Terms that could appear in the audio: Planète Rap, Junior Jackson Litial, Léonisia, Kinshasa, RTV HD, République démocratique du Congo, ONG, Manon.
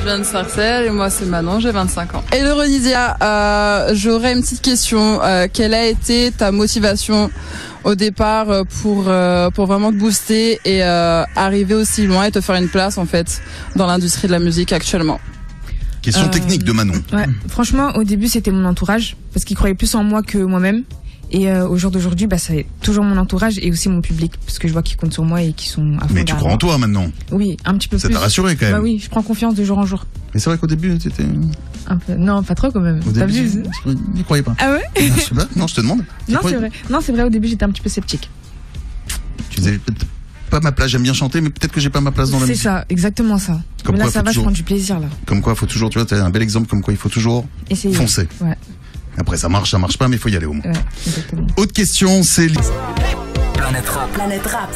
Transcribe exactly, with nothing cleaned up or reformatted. je viens de Sarcelles et moi c'est Manon, j'ai vingt-cinq ans. Et Léonisia, euh, j'aurais une petite question. Euh, quelle a été ta motivation au départ pour, euh, pour vraiment te booster et euh, arriver aussi loin et te faire une place en fait dans l'industrie de la musique actuellement? Question euh, technique de Manon. Ouais, franchement, au début c'était mon entourage parce qu'ils croyaient plus en moi que moi-même. Et euh, au jour d'aujourd'hui, bah, c'est toujours mon entourage et aussi mon public, parce que je vois qu'ils comptent sur moi et qu'ils sont à fond. Mais tu crois en toi maintenant? Oui, un petit peu plus. Ça t'a rassuré quand même? Bah oui, je prends confiance de jour en jour. Mais c'est vrai qu'au début, tu étais... Un peu... Non, pas trop quand même. T'abuses. Je n'y croyais pas. Ah ouais? Non, je sais pas. Non, je te demande. Non, c'est vrai. Non, c'est vrai, au début, j'étais un petit peu sceptique. Tu disais peut-être pas ma place, j'aime bien chanter, mais peut-être que j'ai pas ma place dans la musique. C'est ça, exactement ça. Comme mais quoi, là, ça va, toujours... je prends du plaisir là. Comme quoi, il faut toujours, tu vois, t'as un bel exemple, comme quoi il faut toujours essayer. Foncer. Ouais. Après, ça marche, ça marche pas, mais il faut y aller au moins. Ouais, exactement. Autre question, c'est... Planète Rap. Planète Rap.